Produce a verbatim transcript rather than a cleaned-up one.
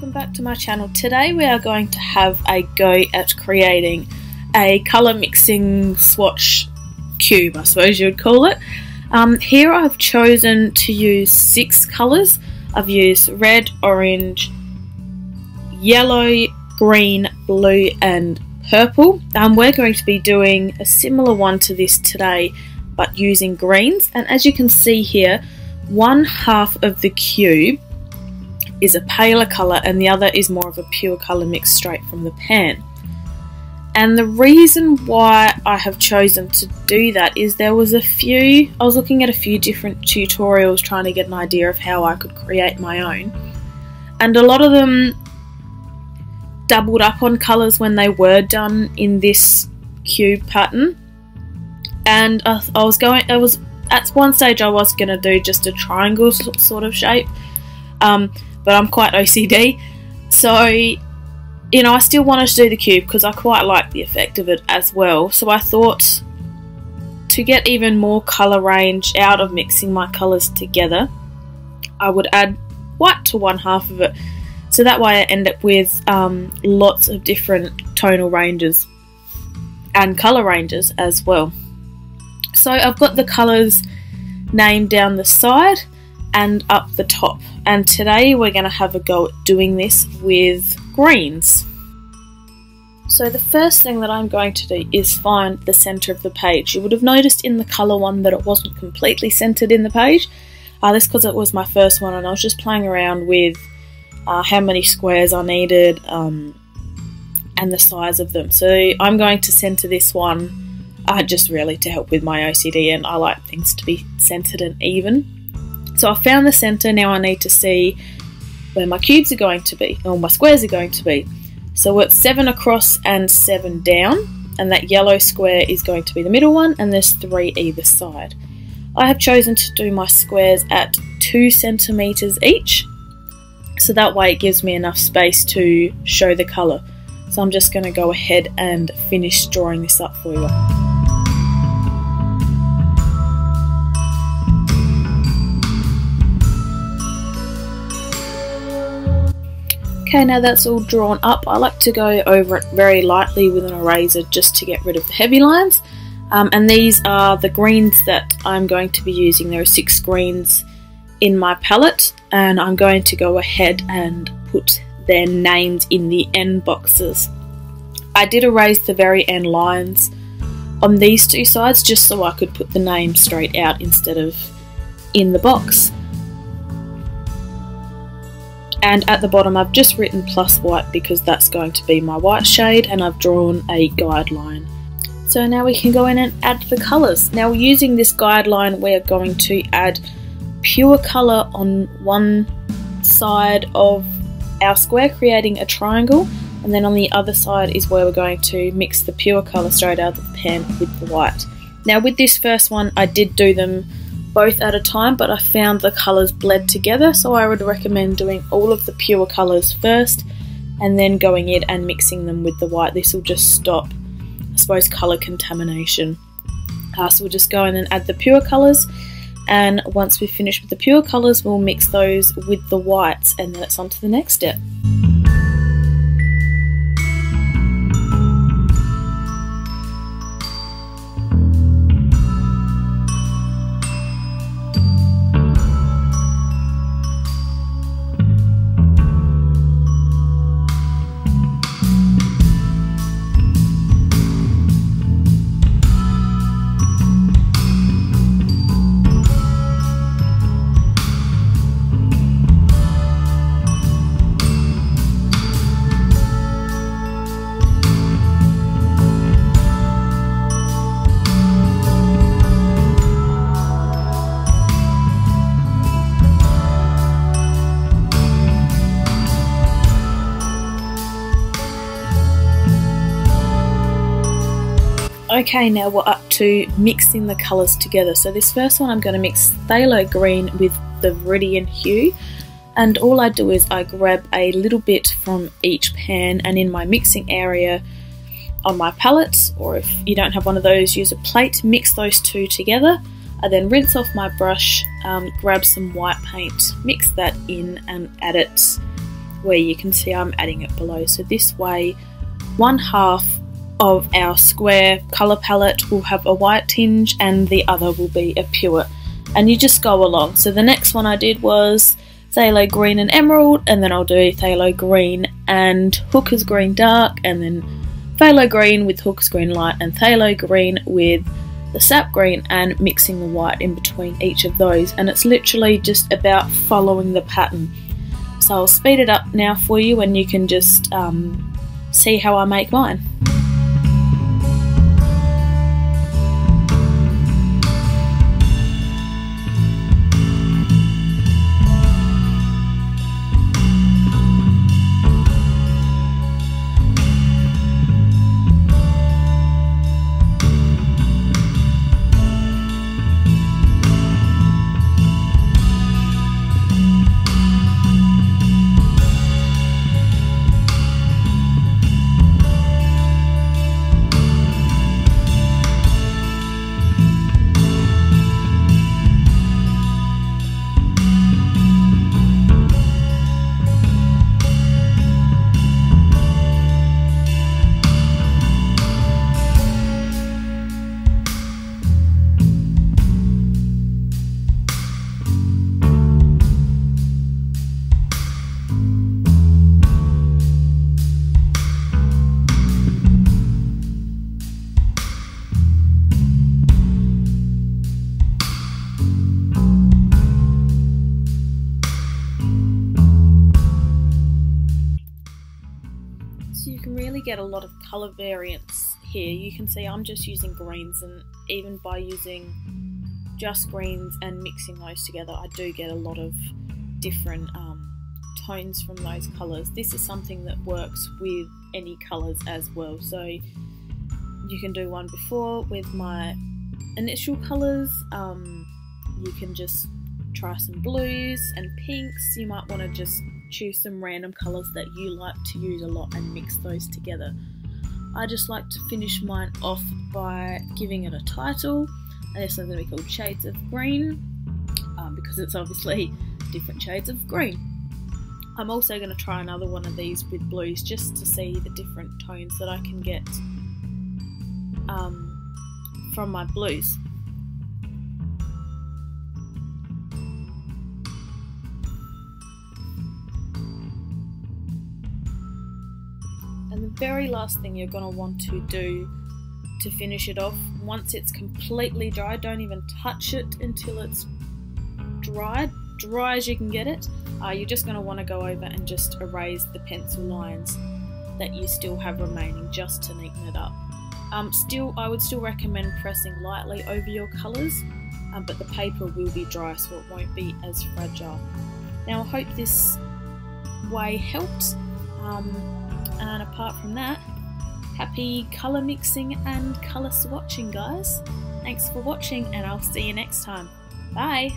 welcome back to my channel. Today we are going to have a go at creating a colour mixing swatch cube, I suppose you would call it. Um, here I've chosen to use six colours. I've used red, orange, yellow, green, blue and purple. Um, we're going to be doing a similar one to this today but using greens, and as you can see here, one half of the cube is a paler colour and the other is more of a pure colour mixed straight from the pan. And the reason why I have chosen to do that is there was a few, I was looking at a few different tutorials trying to get an idea of how I could create my own, and a lot of them doubled up on colours when they were done in this cube pattern, and I, I was going, I was at one stage I was going to do just a triangle sort of shape, um, but I'm quite O C D, so you know I still wanted to do the cube because I quite like the effect of it as well. So I thought to get even more colour range out of mixing my colours together, I would add white to one half of it, so that way I end up with um, lots of different tonal ranges and colour ranges as well. So I've got the colours named down the side and up the top, and today we're going to have a go at doing this with greens. So the first thing that I'm going to do is find the centre of the page. You would have noticed in the colour one that it wasn't completely centred in the page. Uh, that's because it was my first one and I was just playing around with uh, how many squares I needed um, and the size of them. So I'm going to centre this one Uh, just really to help with my O C D, and I like things to be centered and even. So I found the center. Now I need to see where my cubes are going to be, or my squares are going to be. So it's seven across and seven down, and that yellow square is going to be the middle one, and there's three either side. I have chosen to do my squares at two centimeters each, so that way it gives me enough space to show the color. So I'm just going to go ahead and finish drawing this up for you. Okay, now that's all drawn up, I like to go over it very lightly with an eraser just to get rid of the heavy lines. Um, and these are the greens that I'm going to be using. There are six greens in my palette, and I'm going to go ahead and put their names in the end boxes. I did erase the very end lines on these two sides just so I could put the name straight out instead of in the box. And at the bottom I've just written plus white because that's going to be my white shade, and I've drawn a guideline. So now we can go in and add the colours. Now using this guideline we're going to add pure colour on one side of our square creating a triangle, and then on the other side is where we're going to mix the pure colour straight out of the pan with the white. Now with this first one I did do them both at a time, but I found the colours bled together, so I would recommend doing all of the pure colours first and then going in and mixing them with the white. This will just stop, I suppose, colour contamination. Uh, so we'll just go in and add the pure colours, and once we finish with the pure colours we'll mix those with the whites, and then it's on to the next step. Okay, now we're up to mixing the colours together. So this first one I'm going to mix Phthalo Green with the Viridian Hue, and all I do is I grab a little bit from each pan, and in my mixing area on my palette, or if you don't have one of those, use a plate, mix those two together. I then rinse off my brush, um, grab some white paint, mix that in and add it where you can see I'm adding it below. So this way, one half of our square colour palette will have a white tinge and the other will be a pure. And you just go along. So the next one I did was Phthalo Green and Emerald, and then I'll do Phthalo Green and Hooker's Green Dark, and then Phthalo Green with Hooker's Green Light, and Phthalo Green with the Sap Green, and mixing the white in between each of those. And it's literally just about following the pattern. So I'll speed it up now for you and you can just um, see how I make mine. Get a lot of color variance here. You can see I'm just using greens, and even by using just greens and mixing those together, I do get a lot of different um, tones from those colors. This is something that works with any colors as well, so you can do one before with my initial colors. Um, you can just try some blues and pinks. You might want to just choose some random colours that you like to use a lot and mix those together. I just like to finish mine off by giving it a title, and this is going to be called Shades of Green, um, because it's obviously different shades of green. I'm also going to try another one of these with blues just to see the different tones that I can get um, from my blues. Very last thing you're going to want to do to finish it off, once it's completely dry, don't even touch it until it's dry, dry as you can get it, uh, you're just going to want to go over and just erase the pencil lines that you still have remaining just to neaten it up. Um, still, I would still recommend pressing lightly over your colours, um, but the paper will be dry so it won't be as fragile. Now I hope this way helped. Um, And apart from that, happy colour mixing and colour swatching, guys. Thanks for watching and I'll see you next time. Bye!